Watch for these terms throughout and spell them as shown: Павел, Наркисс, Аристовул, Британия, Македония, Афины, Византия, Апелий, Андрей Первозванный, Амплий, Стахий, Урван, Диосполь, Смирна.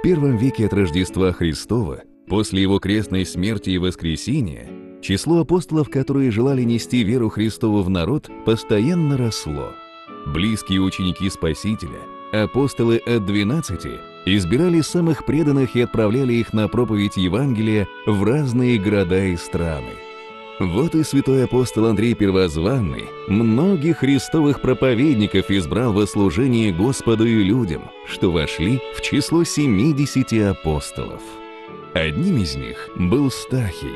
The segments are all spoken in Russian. В первом веке от Рождества Христова, после его крестной смерти и воскресения, число апостолов, которые желали нести веру Христову в народ, постоянно росло. Близкие ученики Спасителя, апостолы от 12, избирали самых преданных и отправляли их на проповедь Евангелия в разные города и страны. Вот и святой апостол Андрей Первозванный многих христовых проповедников избрал во служение Господу и людям, что вошли в число 70 апостолов. Одним из них был Стахий.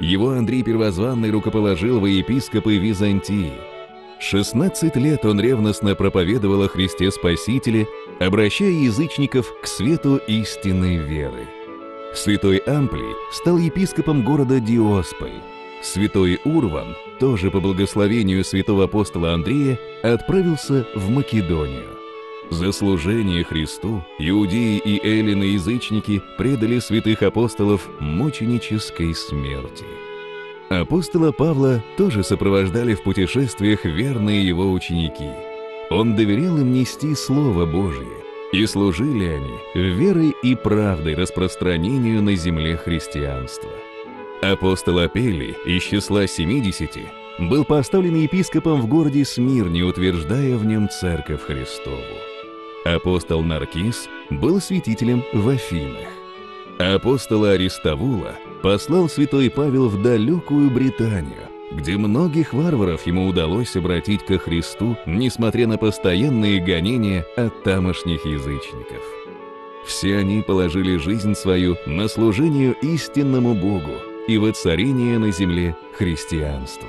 Его Андрей Первозванный рукоположил во епископы Византии. 16 лет он ревностно проповедовал о Христе Спасителе, обращая язычников к свету истинной веры. Святой Амплий стал епископом города Диосполь. Святой Урван, тоже по благословению святого апостола Андрея, отправился в Македонию. За служение Христу иудеи и эллины-язычники предали святых апостолов мученической смерти. Апостола Павла тоже сопровождали в путешествиях верные его ученики. Он доверил им нести Слово Божье, и служили они верой и правдой распространению на земле христианства. Апостол Апелий из числа 70 был поставлен епископом в городе Смирне, утверждая в нем Церковь Христову. Апостол Наркисс был святителем в Афинах. Апостола Аристовула послал святой Павел в далекую Британию, где многих варваров ему удалось обратить ко Христу, несмотря на постоянные гонения от тамошних язычников. Все они положили жизнь свою на служение истинному Богу и воцарение на земле христианства.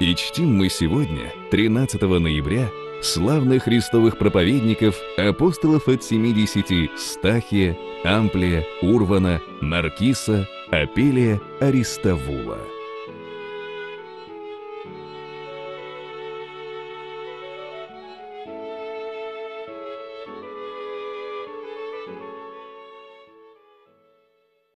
И чтим мы сегодня, 13 ноября, славных христовых проповедников, апостолов от 70 Стахия, Амплия, Урвана, Наркисса, Апелия, Аристовула.